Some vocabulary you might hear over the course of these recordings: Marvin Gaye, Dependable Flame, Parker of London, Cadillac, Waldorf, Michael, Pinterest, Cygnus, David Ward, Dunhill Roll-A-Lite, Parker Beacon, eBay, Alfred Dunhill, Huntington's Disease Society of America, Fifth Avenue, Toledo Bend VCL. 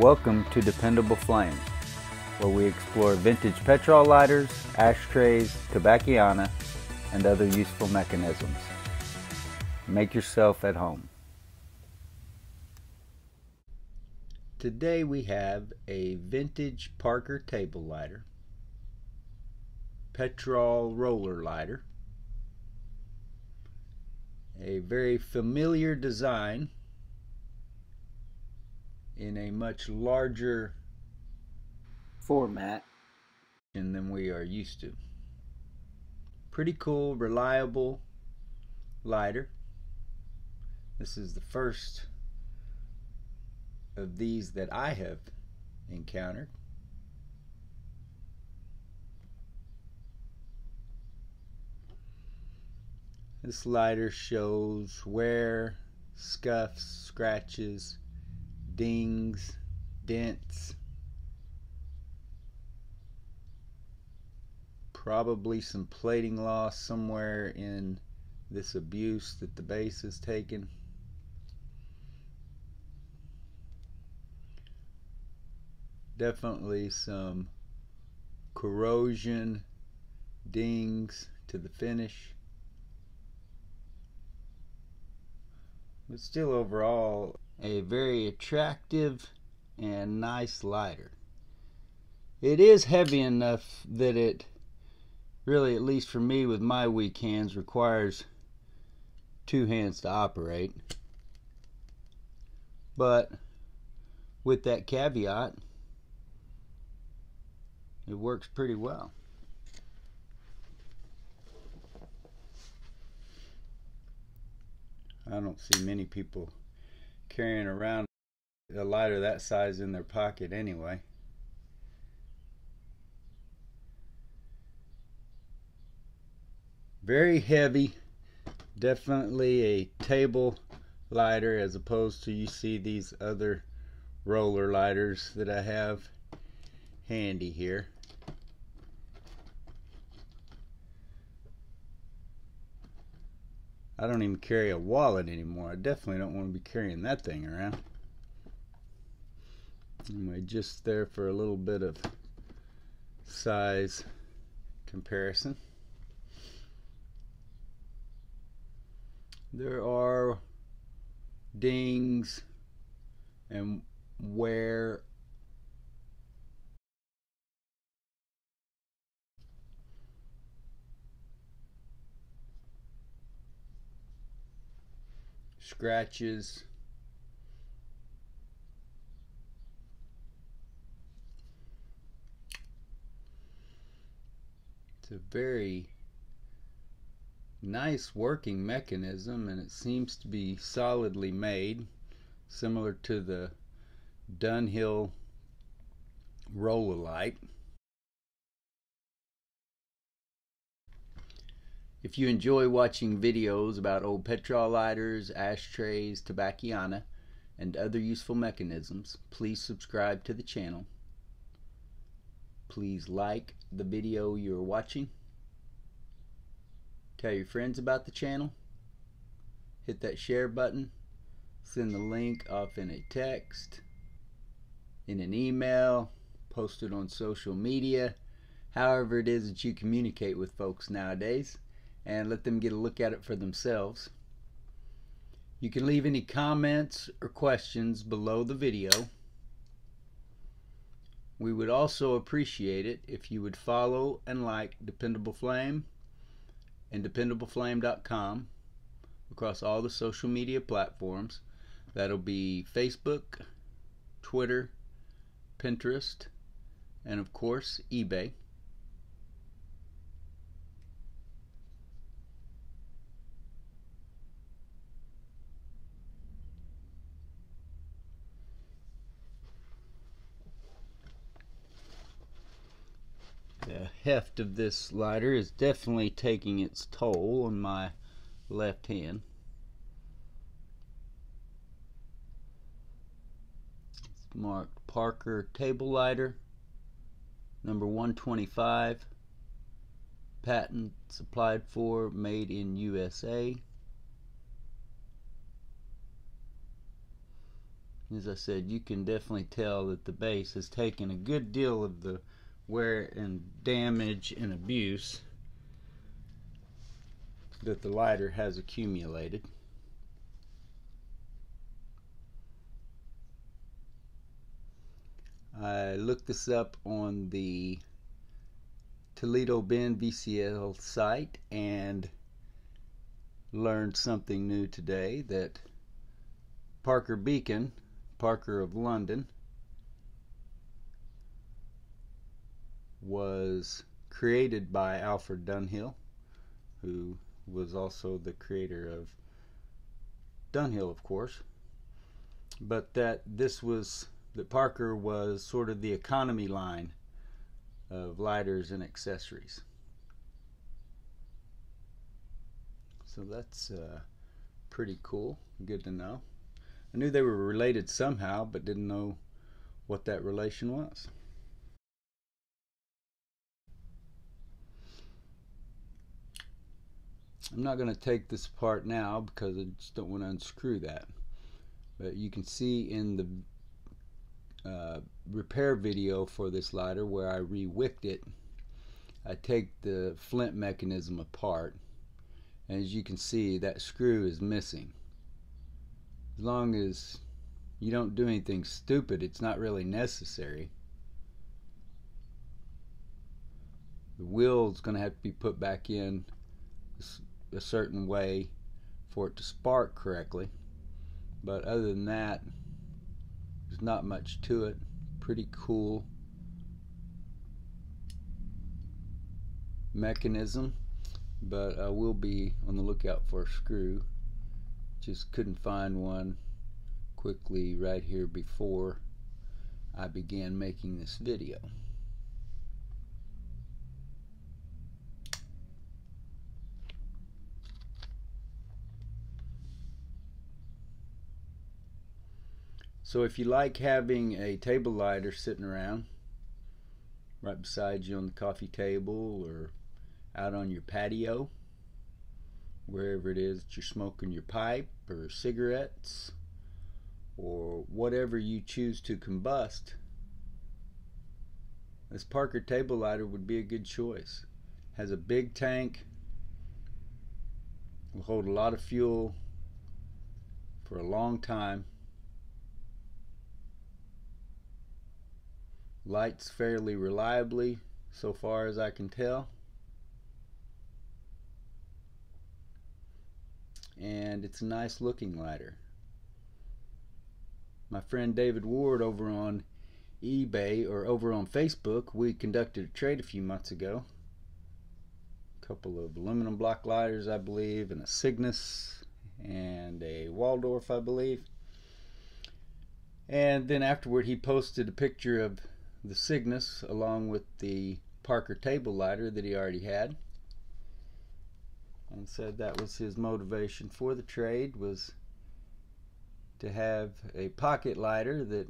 Welcome to Dependable Flame, where we explore vintage petrol lighters, ashtrays, tobacconiana, and other useful mechanisms. Make yourself at home. Today we have a vintage Parker table lighter, petrol roller lighter, a very familiar design in a much larger format than we are used to. Pretty cool, reliable lighter. This is the first of these that I have encountered. This lighter shows wear, scuffs, scratches, dings, dents, probably some plating loss somewhere in this abuse that the base has taken. Definitely some corrosion, dings to the finish. But still, overall, a very attractive and nice lighter. It is heavy enough that it really, at least for me with my weak hands, requires two hands to operate. But with that caveat, it works pretty well. I don't see many people carrying around a lighter that size in their pocket anyway. Very heavy, definitely a table lighter as opposed to, you see these other roller lighters that I have handy here. I don't even carry a wallet anymore. I definitely don't want to be carrying that thing around. Anyway, just there for a little bit of size comparison. There are dings and wear. Scratches, it's a very nice working mechanism, and it seems to be solidly made, similar to the Dunhill Roll-A-Lite. If you enjoy watching videos about old petrol lighters, ashtrays, tobacconiana, and other useful mechanisms, please subscribe to the channel. Please like the video you're watching. Tell your friends about the channel. Hit that share button. Send the link off in a text, in an email, post it on social media, however it is that you communicate with folks nowadays, and let them get a look at it for themselves. You can leave any comments or questions below the video. We would also appreciate it if you would follow and like Dependable Flame and DependableFlame.com across all the social media platforms. That'll be Facebook, Twitter, Pinterest, and of course eBay. The heft of this lighter is definitely taking its toll on my left hand. It's marked Parker Table Lighter, number 125, patent supplied for, made in USA. as I said, you can definitely tell that the base has taken a good deal of the wear and damage and abuse that the lighter has accumulated. I looked this up on the Toledo Bend VCL site and learned something new today, that Parker Beacon, Parker of London, was created by Alfred Dunhill, who was also the creator of Dunhill, of course, but that Parker was sort of the economy line of lighters and accessories. So that's pretty cool, good to know. I knew they were related somehow, but didn't know what that relation was. I'm not going to take this apart now because I just don't want to unscrew that. But you can see in the repair video for this lighter where I re-wicked it, I take the flint mechanism apart, and as you can see, that screw is missing. As long as you don't do anything stupid, it's not really necessary. The wheel's going to have to be put back in a certain way for it to spark correctly, but other than that, there's not much to it. Pretty cool mechanism, but I will be on the lookout for a screw. Just couldn't find one quickly right here before I began making this video. So if you like having a table lighter sitting around right beside you on the coffee table or out on your patio, wherever it is that you're smoking your pipe or cigarettes or whatever you choose to combust, this Parker table lighter would be a good choice. It has a big tank, will hold a lot of fuel for a long time. Lights fairly reliably so far as I can tell, and it's a nice looking lighter. My friend David Ward over on eBay, or over on Facebook, we conducted a trade a few months ago, a couple of aluminum block lighters I believe, and a Cygnus and a Waldorf I believe, and then afterward he posted a picture of the Cygnus along with the Parker table lighter that he already had, and said that was his motivation for the trade, was to have a pocket lighter that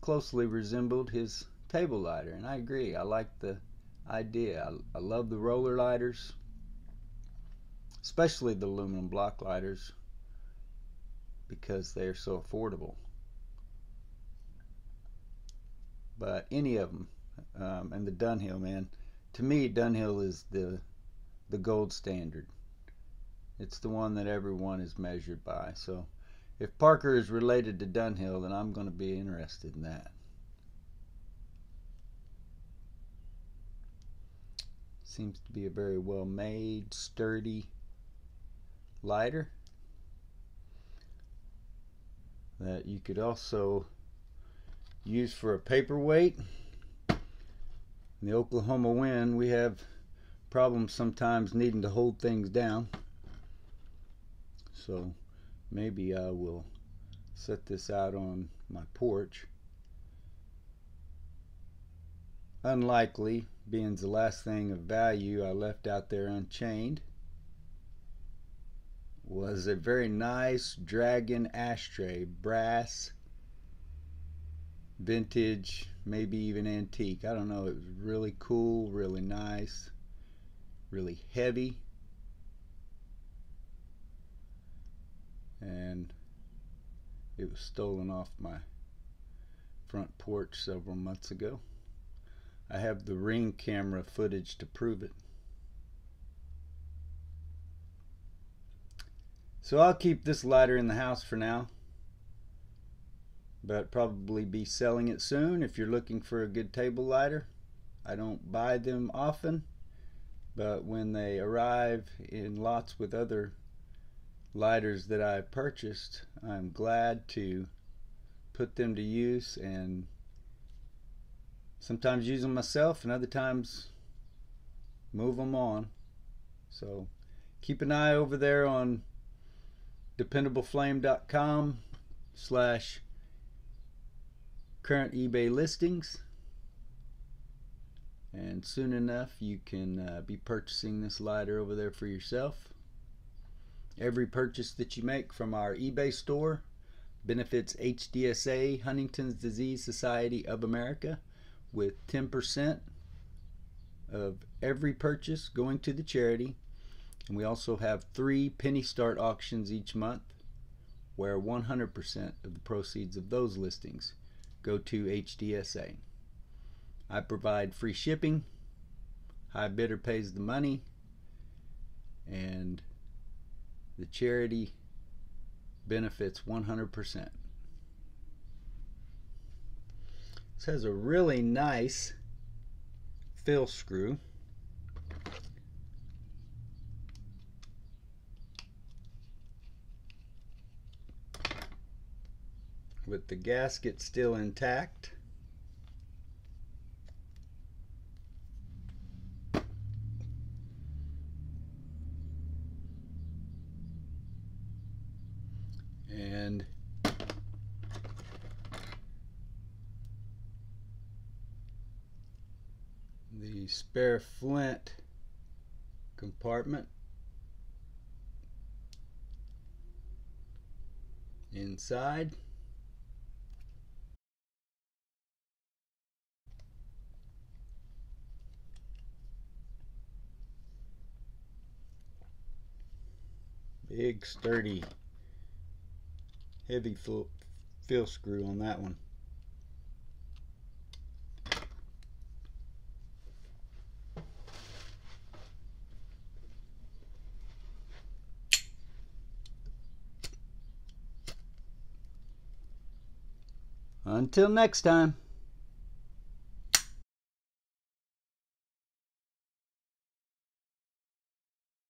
closely resembled his table lighter. And I agree, I like the idea. I love the roller lighters, especially the aluminum block lighters, because they're so affordable. But any of them, and the Dunhill, man, to me Dunhill is the gold standard. It's the one that everyone is measured by. So if Parker is related to Dunhill, then I'm going to be interested in that. Seems to be a very well made, sturdy lighter that you could also used for a paperweight. In the Oklahoma wind, we have problems sometimes needing to hold things down, so maybe I will set this out on my porch. Unlikely, being the last thing of value I left out there unchained was a very nice dragon ashtray, brass, vintage, maybe even antique, I don't know. It was really cool, really nice, really heavy, and it was stolen off my front porch several months ago. I have the Ring camera footage to prove it. So I'll keep this lighter in the house for now, but probably be selling it soon. If you're looking for a good table lighter, I don't buy them often, but when they arrive in lots with other lighters that I purchased, I'm glad to put them to use, and sometimes use them myself and other times move them on. So keep an eye over there on dependableflame.com/current eBay listings, and soon enough you can be purchasing this lighter over there for yourself. Every purchase that you make from our eBay store benefits HDSA, Huntington's Disease Society of America, with 10% of every purchase going to the charity. And we also have 3 penny start auctions each month, where 100% of the proceeds of those listings go to HDSA. I provide free shipping, high bidder pays the money, and the charity benefits 100%. This has a really nice fill screw. With the gasket still intact. And the spare flint compartment inside. Big, sturdy, heavy fill screw on that one. Until next time.